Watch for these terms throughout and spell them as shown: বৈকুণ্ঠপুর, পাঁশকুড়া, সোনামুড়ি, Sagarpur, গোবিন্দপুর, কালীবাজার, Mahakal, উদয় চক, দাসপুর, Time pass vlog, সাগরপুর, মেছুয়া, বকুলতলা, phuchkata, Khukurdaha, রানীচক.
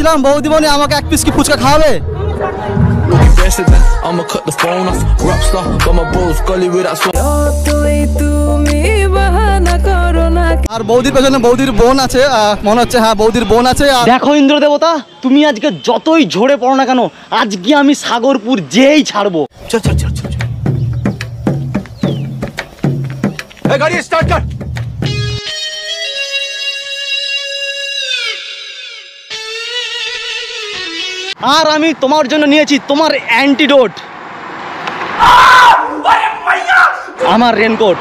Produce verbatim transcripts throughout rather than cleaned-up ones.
बोलছিলাম বৌদিমণি আমাকে এক পিস কি ফুচকা খাওয়াবে I'ma cut the phone off rap star got my balls gully with that song তুই তুমি বাহানা করো না আর বৌদির পেছনে বৌদির বোন আছে মনে হচ্ছে হ্যাঁ বৌদির বোন আছে দেখো ইন্দ্র দেবতা তুমি আজকে যতই ঝড়ে পড়ো না কেন আজকে আমি সাগরপুর যেই ছাড়বো চল চল চল চল এই গাড়ি স্টার্ট কর আর আমি তোমার জন্য নিয়েছি তোমার অ্যান্টিডোট আমার রেনকোট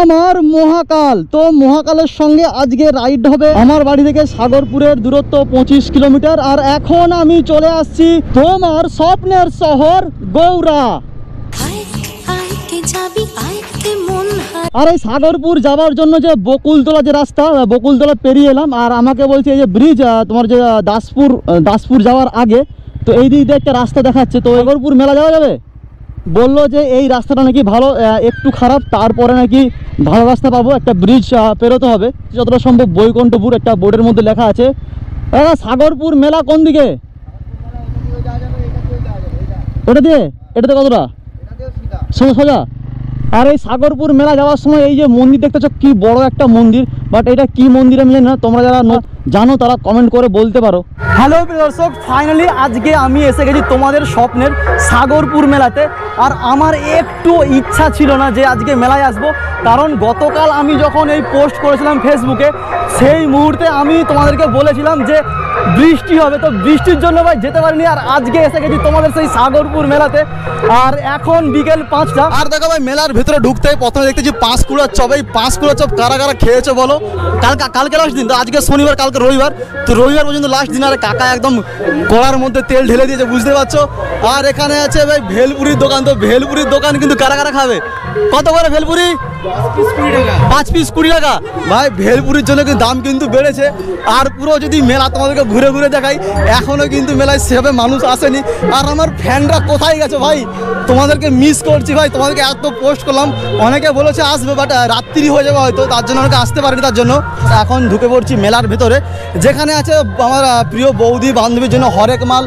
আমার মহাকাল তো মহাকালের সঙ্গে আজকে রাইড হবে আমার বাড়ি থেকে সাগরপুরের দূরত্ব পঁচিশ কিলোমিটার আর এখন আমি চলে আসছি তোমার স্বপ্নের শহর গৌরা আর এই সাগরপুর যাওয়ার জন্য যে বকুলতলা যে রাস্তা বকুলতলা পেরিয়ে এলাম আর আমাকে বলছে এই যে ব্রিজ তোমার যে দাসপুর দাসপুর যাওয়ার আগে তো এই দিক দিয়ে একটা রাস্তা দেখাচ্ছে তো সাগরপুর মেলা যাওয়া যাবে বললো যে এই রাস্তাটা নাকি ভালো একটু খারাপ তারপরে নাকি ভালো রাস্তা পাবো একটা ব্রিজ পেরোতে হবে যতটা সম্ভব বৈকুণ্ঠপুর একটা বোর্ডের মধ্যে লেখা আছে সাগরপুর মেলা কোন দিকে ওটা দিয়ে এটাতে কতটা সোজা সোজা আর এই সাগরপুর মেলা যাওয়ার সময় এই যে মন্দির দেখতেছো কি বড় একটা মন্দির বাট এটা কি মন্দির আমি জানি না তোমরা যারা জানো তারা কমেন্ট করে বলতে পারো হ্যালো দর্শক ফাইনালি আজকে আমি এসে গেছি তোমাদের স্বপ্নের সাগরপুর মেলাতে আর আমার একটু ইচ্ছা ছিল না যে আজকে মেলায় আসবো কারণ গতকাল আমি যখন এই পোস্ট করেছিলাম ফেসবুকে সেই মুহূর্তে আমি তোমাদেরকে বলেছিলাম যে বৃষ্টি হবে তো বৃষ্টির জন্য ভাই যেতে পারিনি আর আজকে এসে গেছি তোমাদের সেই সাগরপুর মেলাতে আর এখন বিকেল পাঁচটা আর দেখো ভাই মেলার ভিতরে ঢুকতে প্রথমে দেখতেছি পাঁশকুড়ার চপ এই পাঁশকুড়ার চপ কারা কারা খেয়েছো বলো কালকে কালকে লাস্ট দিন তো আজকে শনিবার কালকে রবিবার তো রবিবার পর্যন্ত লাস্ট দিন আর কাকা একদম কড়ার মধ্যে তেল ঢেলে দিয়েছে বুঝতে পারছো আর এখানে আছে ভাই ভেলপুরির দোকান তো ভেলপুরির দোকান কিন্তু কারা কারা খাবে কত করে ভেলপুরি পাঁচ পিস কুড়ি টাকা ভাই ভেলপুরির জন্য কিন্তু দাম কিন্তু বেড়েছে আর পুরো যদি মেলা তোমাদেরকে ঘুরে ঘুরে দেখাই এখনও কিন্তু মেলায় সেভাবে মানুষ আসেনি আর আমার ফ্যানরা কোথায় গেছে ভাই তোমাদেরকে মিস করছি ভাই তোমাদেরকে এত পোস্ট করলাম অনেকে বলেছে আসবে বাট রাত্রি হয়ে যাবে হয়তো তার জন্য অনেকে আসতে পারেনি তার জন্য এখন ঢুকে পড়ছি মেলার ভিতরে যেখানে আছে আমার প্রিয় বৌদি বান্ধবীর জন্য হরেক মাল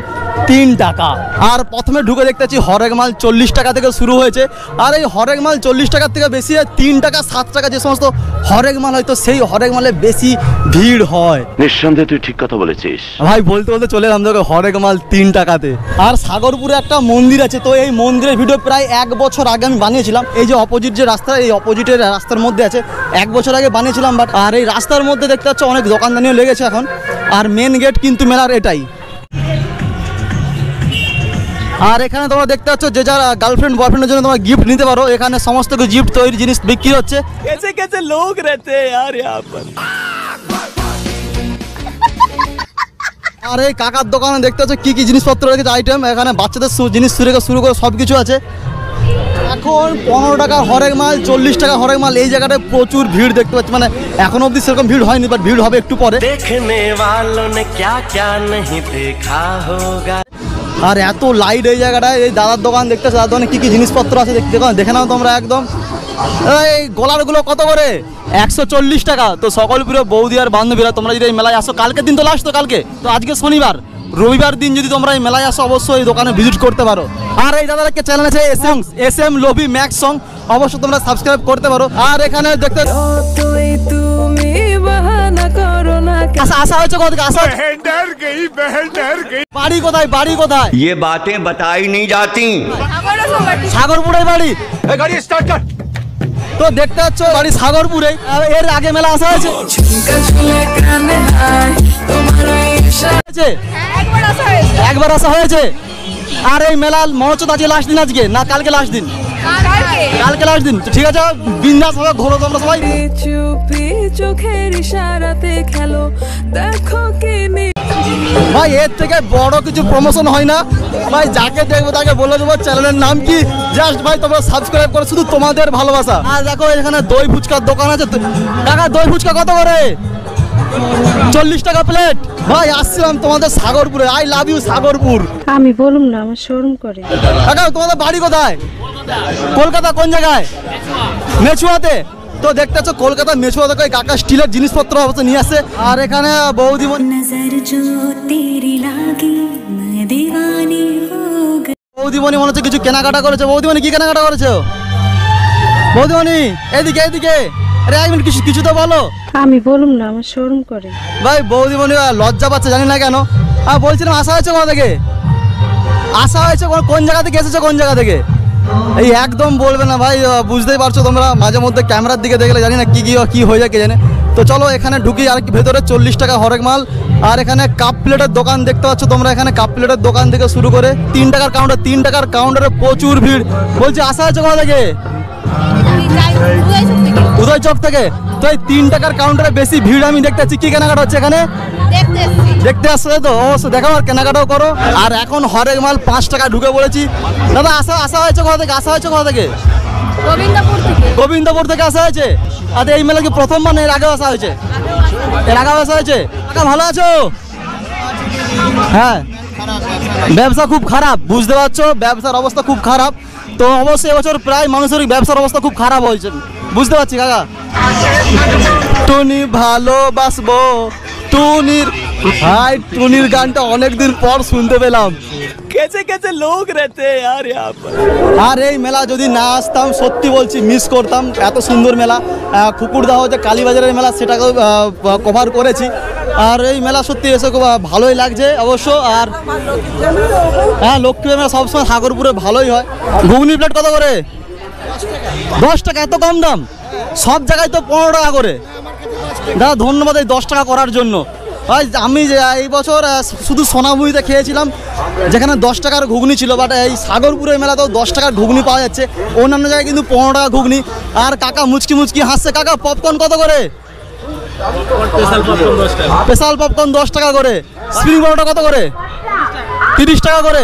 তিন টাকা আর প্রথমে ঢুকে দেখতেছি হরেক মাল চল্লিশ টাকা থেকে শুরু হয়েছে আর এই হরেক মাল চল্লিশ টাকার থেকে বেশি হয় তিন টাকা সাত টাকা যে সমস্ত হরেক মাল হয়তো সেই হরেক মালে বেশি ভিড় হয় নিঃসন্দেহে তুই ঠিক কথা বলেছিস ভাই বলতে বলতে চলে এলাম তোকে হরেক মাল তিন টাকাতে আর সাগরপুরে একটা মন্দির আছে তো এই মন্দিরের ভিডিও প্রায় এক বছর আগে আমি বানিয়েছিলাম এই যে অপোজিট যে রাস্তা এই অপোজিটের রাস্তার মধ্যে আছে এক বছর আগে বানিয়েছিলাম বাট আর এই রাস্তার মধ্যে দেখতে পাচ্ছ অনেক দোকানদানিও লেগেছে এখন আর মেন গেট কিন্তু মেলার এটাই আর এখানে তোমরা দেখতে পাচ্ছ যে যারা গার্লফ্রেন্ড বয়ফ্রেন্ডের জন্য তোমরা গিফট নিতে পারো এখানে সমস্ত কিছু গিফট তৈরি জিনিস বিক্রি হচ্ছে कैसे कैसे लोग रहते हैं यार यहां पर আর এই কাকার দোকানে দেখতে পাচ্ছ কি কি জিনিসপত্র রয়েছে আইটেম এখানে বাচ্চাদের জিনিস থেকে শুরু করে সব কিছু আছে এখন পনেরো টাকা হরেক মাল চল্লিশ টাকা হরেক মাল এই জায়গাটায় প্রচুর ভিড় দেখতে পাচ্ছি মানে এখন অবধি সেরকম ভিড় হয়নি বাট ভিড় হবে একটু পরে আর এত লাইট এই জায়গাটায় এই দাদার দোকান দেখতেছে দাদার দোকানে কী কী জিনিসপত্র আছে দেখে নাও তোমরা একদম এই গলারগুলো কত করে একশো চল্লিশ টাকা তো সকল প্রিয় বৌদি আর বান্ধবীরা তোমরা যদি এই মেলায় আসো কালকের দিন তো লাস্ট তো কালকে তো আজকে শনিবার রবিবার দিন যদি তোমরা এই মেলায় আসো অবশ্যই এই দোকানে ভিজিট করতে পারো আর এই দাদাকে চ্যানেল আছে এস এম এস এম লবি ম্যাক্স সং অবশ্যই তোমরা সাবস্ক্রাইব করতে পারো আর এখানে দেখতে বাড়ি কোথায় বাড়ি কোথায় ये बातें बताई नहीं जाती সাগরপুরে বাড়ি গাড়ি স্টার্ট কর তো দেখতে পাচ্ছ বাড়ি সাগরপুরে এর আগে মেলা আসা হয়েছে একবার আসা হয়েছে আর এই মেলা মঞ্চ আছে লাস্ট দিন আজকে না কালকে লাস্ট দিন কালকে লাস্ট দিন ঠিক আছে বিন্দাস হবে ঘোরো তোমরা সবাই চোখের ইশারাতে খেলো দেখো কেমন ভাই এর থেকে বড় কিছু প্রমোশন হয় না ভাই যাকে দেখবো তাকে বলে দেবো চ্যানেলের নাম কি জাস্ট ভাই তোমরা সাবস্ক্রাইব করো শুধু তোমাদের ভালোবাসা আর দেখো এখানে দই ফুচকার দোকান আছে টাকা দই ফুচকা কত করে চল্লিশ টাকা প্লেট ভাই আসছিলাম তোমাদের সাগরপুরে আই লাভ ইউ সাগরপুর আমি বলুম না আমার শোরুম করে তোমাদের বাড়ি কোথায় কলকাতা কোন জায়গায় মেছুয়াতে तो देखते कलकाता मेसो देखो काका स्टील जिनिसपत्र नहीं आखने बहुदी बौदीमणि मन किछु केनाकाटा करेछो। बौदीमणि कि केनाकाटा करेछो? बौदीमणि एदिके एदिके अरे आई मिन किछु किछु तो बोलो। आमी बोलुम ना आमार शरम करे भाई। बौदीमणि लज्जा पाচ্ছে জানি না কেন। আমি বলছিলাম আশা হয়েছে কোথা থেকে? আশা হয়েছে কোন জায়গা থেকে এসেছো? কোন জায়গা থেকে? এই একদম বলবে না ভাই, বুঝতেই পারছো তোমরা মাঝে মধ্যে ক্যামেরার দিকে দেখলে জানি না কি কি কি হয়ে যায় কে জানে। তো চলো এখানে ঢুকি আর ভেতরে চল্লিশ টাকা হরেক মাল। আর এখানে কাপ প্লেটের দোকান দেখতে পাচ্ছ তোমরা, এখানে কাপ প্লেটের দোকান থেকে শুরু করে তিন টাকার কাউন্টার, তিন টাকার কাউন্টারে প্রচুর ভিড়। বলছি আশা আছে কোথা থেকে? উদয় চক থেকে। তো এই তিন টাকার কাউন্টারে বেশি ভিড় আমি দেখতে পাচ্ছি। কি কেনাকাটা হচ্ছে এখানে দেখতে আসছো তো? অবশ্যই দেখো আর কেনাকাটাও করো। আর এখন হরেক মাল পাঁচ টাকা ঢুকে পড়েছি। দাদা আশা আশা হয়েছে কোথা থেকে? আশা হয়েছে কোথা থেকে? গোবিন্দপুর থেকে। গোবিন্দপুর থেকে আসা হয়েছে। আর এই মেলা কি প্রথম মানে এর আগে আসা হয়েছে? এর আগে আসা হয়েছে। কাকা ভালো আছো? হ্যাঁ ব্যবসা খুব খারাপ, বুঝতে পারছো ব্যবসার অবস্থা খুব খারাপ। তো অবশ্যই এবছর প্রায় মানুষের ব্যবসার অবস্থা খুব খারাপ হয়েছে, বুঝতে পারছি কাকা। টুনি ভালোবাসবো টুনির ভাই, টুনির গানটা অনেকদিন পর শুনতে পেলাম। কেছে কেছে লোক রেতে আর ইয়ার পর। আর এই মেলা যদি না আসতাম সত্যি বলছি মিস করতাম। এত সুন্দর মেলা খুকুরদাহ যে কালীবাজারের মেলা সেটাকেও কভার করেছি। আর এই মেলা সত্যি এসে খুব ভালোই লাগছে অবশ্য। আর হ্যাঁ লক্ষ্মী মেলা সবসময় সাগরপুরে ভালোই হয়। ঘুগনি প্লেট কত করে? দশ টাকা। এত কম দাম? সব জায়গায় তো পনেরো টাকা করে। দাদা ধন্যবাদ এই দশ টাকা করার জন্য। ভাই আমি এই বছর শুধু সোনামুড়িতে খেয়েছিলাম যেখানে দশ টাকার ঘুগনি ছিল, বাট এই সাগরপুরের মেলাতেও দশ টাকার ঘুগনি পাওয়া যাচ্ছে, অন্যান্য জায়গায় কিন্তু পনেরো টাকা ঘুগনি। আর কাকা মুচকি মুচকি হাসছে। কাকা পপকর্ন কত করে? স্পেশাল পপকর্ন দশ টাকা করে। স্প্রিং রোলটা কত করে? তিরিশ টাকা করে।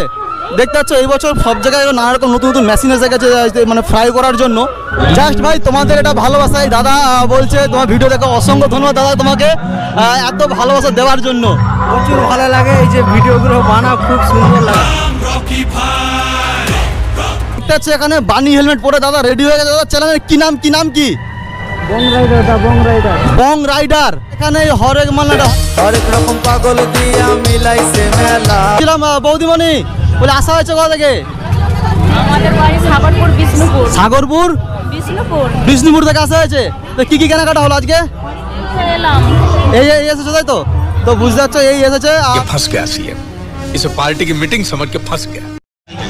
দেখতে পাচ্ছ এই বছর সব জায়গায় নানা রকম নতুন নতুন মেশিন এসে গেছে মানে ফ্রাই করার জন্য। জাস্ট ভাই তোমাদের এটা ভালোবাসায় দাদা বলছে তোমার ভিডিও দেখে অসংখ্য ধন্যবাদ দাদা তোমাকে এত ভালোবাসা দেওয়ার জন্য। প্রচুর ভালো লাগে এই যে ভিডিওগুলো বানাও, খুব সুন্দর লাগে। দেখতে পাচ্ছ এখানে বানি হেলমেট পরে দাদা রেডি হয়ে গেছে। দাদা চ্যানেলের কি নাম? কি নাম? কি bong rider. The bong rider. Bong rider. এখানে হরেক মালাটা হরেক রকম পাগল দিয়া মিলাইছে মেলা। ছিলাম বৌদিমণি বলে আসা হয়েছে কোথা থেকে? সাগরপুর। বিষ্ণুপুর। সাগরপুর বিষ্ণুপুর বিষ্ণুপুর থেকে আসা হয়েছে। তো কি কি কেনাকাটা হলো আজকে? এই এই এসেছে তাই তো? তো বুঝতে পারছো এই এসেছে।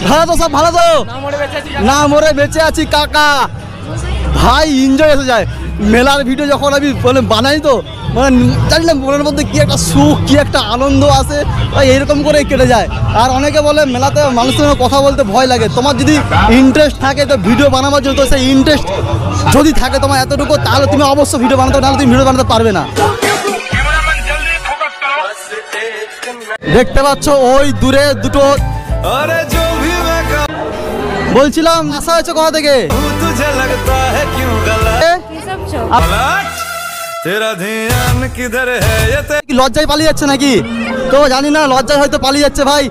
ভালো তো? সব ভালো তো? না মরে বেঁচে আছি কাকা ভাই। এনজয় এসে যায় মেলার ভিডিও যখন আমি বানাই তো মানে জানিলাম মনের মধ্যে কী একটা সুখ কী একটা আনন্দ আসে ভাই, এইরকম করেই কেটে যায়। আর অনেকে বলে মেলাতে মানুষের সঙ্গে কথা বলতে ভয় লাগে, তোমার যদি ইন্টারেস্ট থাকে তো ভিডিও বানাবার জন্য তো সেই ইন্টারেস্ট যদি থাকে তোমার এতটুকু তাহলে তুমি অবশ্যই ভিডিও বানাতে, তাহলে তুমি ভিডিও বানাতে পারবে না। দেখতে পাচ্ছ ওই দূরে দুটো। বলছিলাম আশা হয়েছে কোথা থেকে? লজ্জায় পালিয়ে যাচ্ছে নাকি? তো জানি না, লজ্জায় হয়তো পালিয়ে যাচ্ছে ভাই।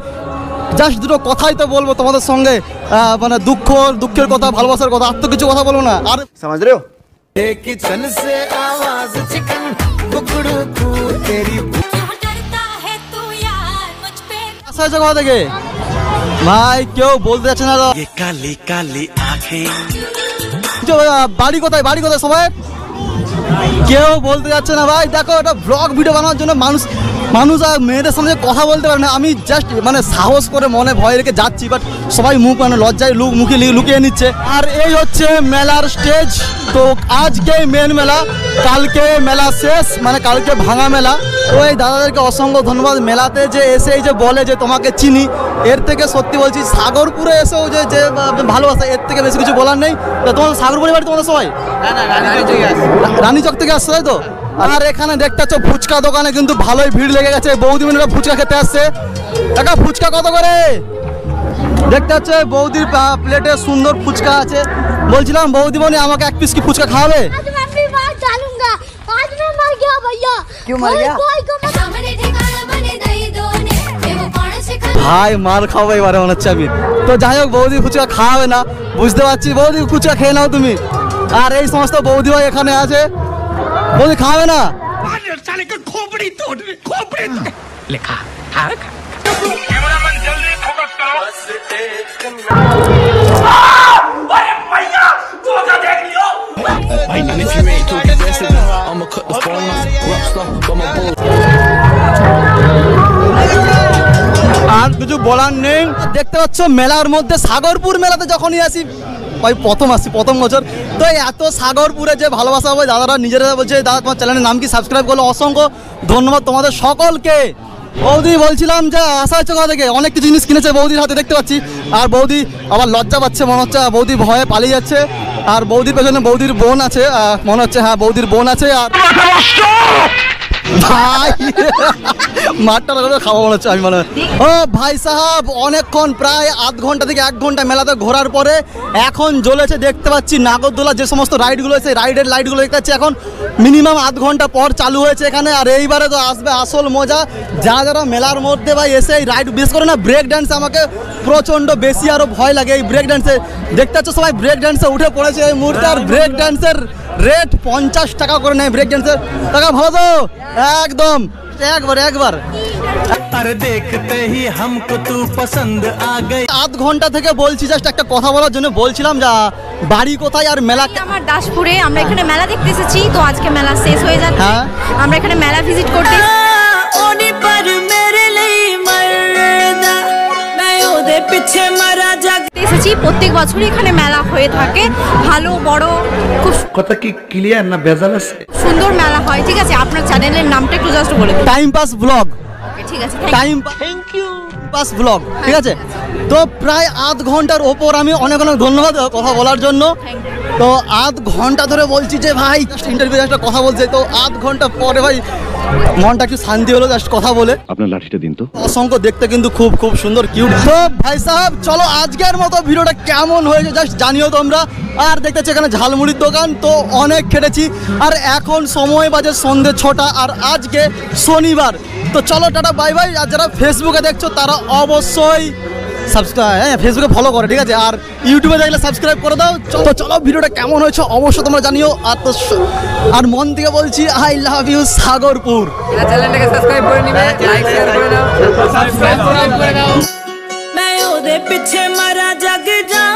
জাস্ট দুটো কথাই তো বলবো তোমাদের সঙ্গে, মানে দুঃখ দুঃখের কথা ভালোবাসার কথা, আর তো কিছু কথা বলবো না। আর সমাজ রেও আশা হয়েছে কোথা থেকে? ভাই কেউ বলতে যাচ্ছে না। বাড়ি কোথায়? বাড়ি কোথায় সবাই? কেউ বলতে যাচ্ছে না ভাই। দেখো এটা ব্লগ ভিডিও বানানোর জন্য মানুষ মানুষ আর মেয়েদের সামনে কথা বলতে পারে না। আমি জাস্ট মানে সাহস করে মনে ভয় রেখে যাচ্ছি, বাট সবাই মুখ মানে লজ্জায় লুক মুখে লুকিয়ে নিচ্ছে। আর এই হচ্ছে মেলার স্টেজ। তো আজকে মেন মেলা, কালকে মেলা শেষ মানে কালকে ভাঙা মেলা। তো এই দাদাদেরকে অসংখ্য ধন্যবাদ মেলাতে যে এসে এই যে বলে যে তোমাকে চিনি, এর থেকে সত্যি বলছি সাগরপুরে এসেও যে যে ভালোবাসা এর থেকে বেশি কিছু বলার নেই। তো তোমাদের সাগরপুরের বাড়ি তোমাদের সবাই রানীচক থেকে আসছে তাই তো? আর এখানে দেখতে পাচ্ছ ফুচকা দোকানে কিন্তু ভালোই ভিড় লেগে গেছে। বৌদি মিনিটা ফুচকা খেতে আসছে। একা ফুচকা কত করে? দেখতে পাচ্ছ বৌদির প্লেটে সুন্দর ফুচকা আছে। বলছিলাম বৌদি মনে আমাকে এক পিস কি ফুচকা খাওয়াবে? ভাই মার খাওয়াবো এবারে মনে হচ্ছে আমি। তো যাই হোক বৌদি ফুচকা খাওয়াবে না, বুঝতে পারছি। বৌদি ফুচকা খেয়ে নাও তুমি। আর এই সমস্ত বৌদিও এখানে আছে। বৌদি খাবে না खोपड़ी तोड़ खोपड़ी लिखा देखते मेलार मध्य सागरपुर मेलाते जखनी आसि भाई प्रथम आसि प्रथम बचर तो एत सागरपुरे जो भालोबासा पाई दादारा निजेरा बोलछे दादा तुम्हार चैनल नाम कि सबसक्राइब कर असंख्य धन्यवाद तुम्हारे सकल के। बौदी बोलছিলাম যে আশা হচ্ছে কোথা থেকে অনেক কিছু জিনিস কিনেছে বৌদির হাতে দেখতে পাচ্ছি আর বৌদি আবার লজ্জা পাচ্ছে মনে হচ্ছে, বৌদি ভয়ে পালিয়ে যাচ্ছে আর বৌদির পেছনে বৌদির বোন আছে মনে হচ্ছে, হ্যাঁ বৌদির বোন আছে আর ভাই মারটা লাগলে খাওয়া মনে হচ্ছে আমি মনে হয়। ও ভাই সাহেব অনেকক্ষণ প্রায় আধ ঘন্টা থেকে এক ঘন্টা মেলাতে ঘোরার পরে এখন জ্বলেছে দেখতে পাচ্ছি নাগরদোলা যে সমস্ত রাইডগুলো আছে রাইডের লাইটগুলো দেখতে পাচ্ছি এখন মিনিমাম আধ ঘন্টা পর চালু হয়েছে এখানে। আর এইবারে তো আসবে আসল মজা, যা যারা মেলার মধ্যে ভাই এসে এই রাইড বিশেষ করে না ব্রেক ডান্স আমাকে প্রচণ্ড বেশি আরও ভয় লাগে এই ব্রেক ডান্সে দেখতে পাচ্ছ সবাই ব্রেক ডান্সে উঠে পড়েছে এই মুহূর্তে। আর ব্রেক ডান্সের রেট পঞ্চাশ টাকা করে নেয় ব্রেক ডান্সের টাকা ভালো একদম একবার একবার আরে দেখতে হি हमको तू पसंद आ गई। आध घंटा থেকে বলছি জাস্ট একটা কথা বলার জন্য বলছিলাম যা বাড়ি কোথায় আর মেলা আমার দাসপুরে আমরা এখানে মেলা দেখতে এসেছি তো আজকে মেলা শেষ হয়ে যাচ্ছে আমরা এখানে মেলা ভিজিট করতে ওনি পর मेरे लिए मरदा मैं ओदे पीछे मरा जाते এসেছি প্রত্যেক বছর এখানে মেলা হয়ে থাকে ভালো বড় খুব কথা কি ক্লিয়ার না বেজাল আছে সুন্দর মেলা হয় ঠিক আছে। আপনার চ্যানেলের নামটা একটু জাস্ট বলে দিন টাইম পাস ব্লগ ঠিক আছে টাইম থ্যাংক ইউ পাস ব্লগ ঠিক আছে। তো প্রায় আধ ঘন্টার ওপর আমি অনেক অনেক ধন্যবাদ কথা বলার জন্য। তো আধ ঘন্টা ধরে বলছি যে ভাই ইন্টারভিউ একটা কথা বলছে তো আধ ঘন্টা পরে ভাই মনটা একটু শান্তি হলো জাস্ট কথা বলে। আপনার লাঠিটা দিন তো অসংখ্য দেখতে কিন্তু খুব খুব সুন্দর কিউট। তো ভাই সাহেব চলো আজকের মতো ভিডিওটা কেমন হয়েছে জাস্ট জানিও তোমরা। আর দেখতেছি এখানে ঝালমুড়ির দোকান তো অনেক খেটেছি আর এখন সময় বাজে সন্ধ্যে ছটা আর আজকে শনিবার। তো চলো টাটা বাই বাই। আর যারা ফেসবুকে দেখছো তারা অবশ্যই সাবস্ক্রাইব হ্যাঁ ফেসবুকে ফলো করো ঠিক আছে আর ইউটিউবে দেখলে সাবস্ক্রাইব করে দাও। তো চলো ভিডিওটা কেমন হয়েছে অবশ্যই তোমরা জানিও আর তো আর মন থেকে বলছি আই লাভ ইউ সাগরপুর। চ্যানেলটাকে সাবস্ক্রাইব করে নিবে লাইক শেয়ার করে দাও সাবস্ক্রাইব করে দাও। मैं ओदे पीछे मरा जग जा